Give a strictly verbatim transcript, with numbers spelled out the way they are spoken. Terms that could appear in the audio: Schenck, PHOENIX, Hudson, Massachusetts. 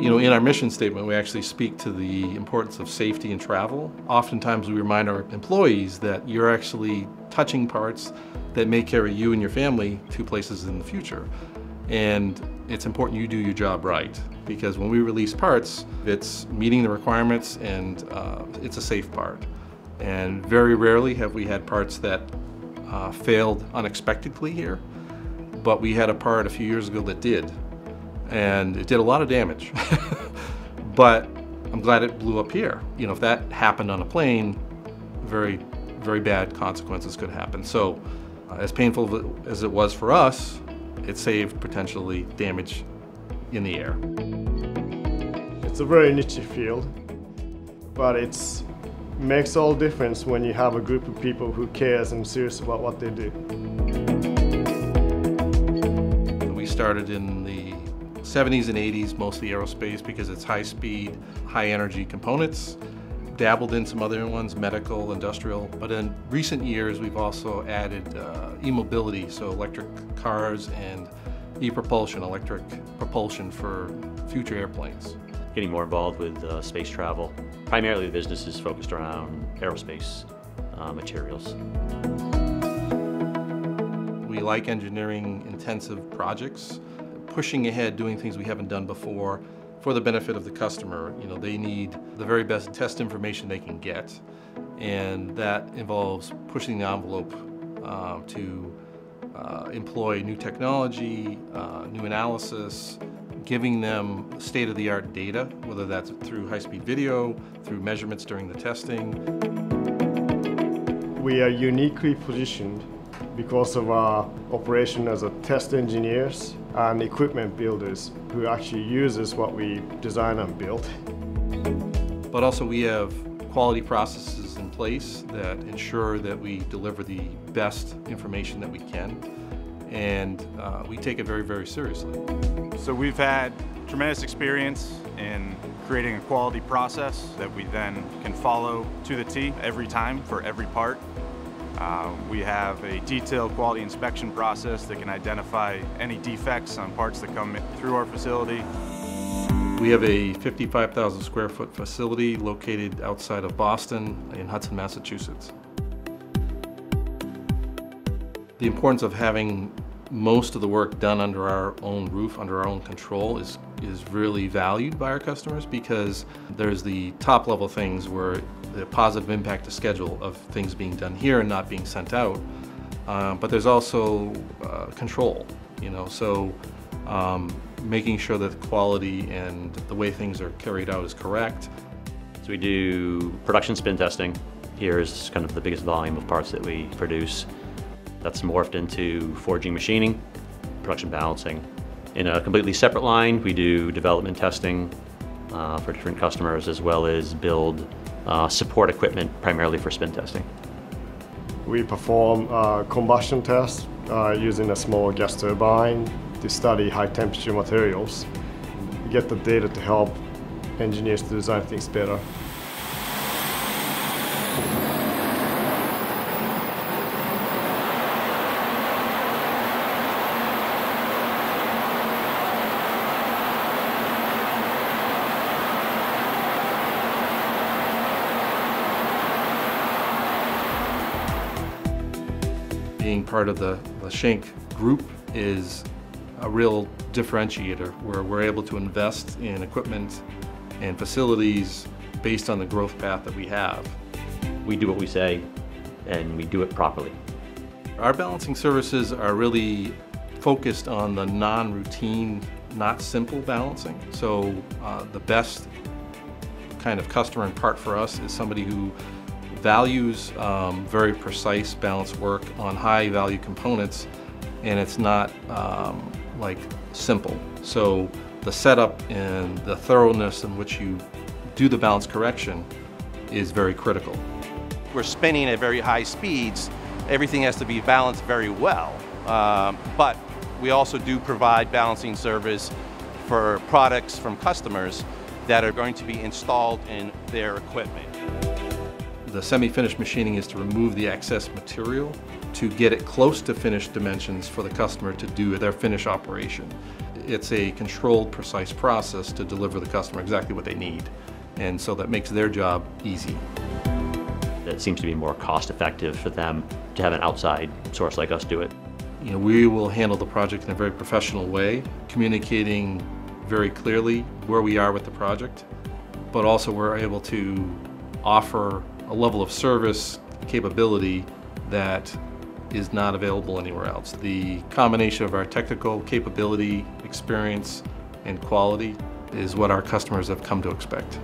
You know, in our mission statement, we actually speak to the importance of safety in travel. Oftentimes we remind our employees that you're actually touching parts that may carry you and your family to places in the future. And it's important you do your job right, because when we release parts, it's meeting the requirements and uh, it's a safe part. And very rarely have we had parts that uh, failed unexpectedly here, but we had a part a few years ago that did. And it did a lot of damage, but I'm glad it blew up here. You know, if that happened on a plane, very, very bad consequences could happen. So uh, as painful as it was for us, it saved potentially damage in the air. It's a very niche field, but it makes all difference when you have a group of people who cares and serious about what they do. We started in the seventies and eighties, mostly aerospace, because it's high speed, high energy components. Dabbled in some other ones, medical, industrial, but in recent years we've also added uh, e-mobility, so electric cars and e-propulsion, electric propulsion for future airplanes. Getting more involved with uh, space travel. Primarily the business is focused around aerospace uh, materials. We like engineering intensive projects. Pushing ahead, doing things we haven't done before for the benefit of the customer. You know, they need the very best test information they can get, and that involves pushing the envelope uh, to uh, employ new technology, uh, new analysis, giving them state-of-the-art data, whether that's through high-speed video, through measurements during the testing. We are uniquely positioned because of our operation as a test engineers and equipment builders who actually uses what we design and build. But also we have quality processes in place that ensure that we deliver the best information that we can, and uh, we take it very, very seriously. So we've had tremendous experience in creating a quality process that we then can follow to the T every time for every part. Uh, we have a detailed quality inspection process that can identify any defects on parts that come through our facility. We have a fifty-five thousand square foot facility located outside of Boston in Hudson, Massachusetts. The importance of having most of the work done under our own roof, under our own control, is, is really valued by our customers, because there's the top level things where the positive impact to schedule of things being done here and not being sent out. Uh, but there's also uh, control, you know, so um, making sure that the quality and the way things are carried out is correct. So we do production spin testing. Here is kind of the biggest volume of parts that we produce. That's morphed into forging machining, production balancing. In a completely separate line, we do development testing uh, for different customers, as well as build Uh, support equipment primarily for spin testing. We perform uh, combustion tests uh, using a small gas turbine to study high temperature materials. We get the data to help engineers to design things better. Being part of the, the Schenck group is a real differentiator, where we're able to invest in equipment and facilities based on the growth path that we have. We do what we say, and we do it properly. Our balancing services are really focused on the non-routine, not simple balancing. So uh, the best kind of customer and part for us is somebody who values um, very precise balanced work on high value components, and it's not um, like simple. So the setup and the thoroughness in which you do the balance correction is very critical. We're spinning at very high speeds. Everything has to be balanced very well, um, but we also do provide balancing service for products from customers that are going to be installed in their equipment. The semi-finished machining is to remove the excess material to get it close to finished dimensions for the customer to do their finish operation. it's a controlled, precise process to deliver the customer exactly what they need. And so that makes their job easy. It seems to be more cost effective for them to have an outside source like us do it. You know, we will handle the project in a very professional way, communicating very clearly where we are with the project, but also we're able to offer a level of service capability that is not available anywhere else. The combination of our technical capability, experience, and quality is what our customers have come to expect.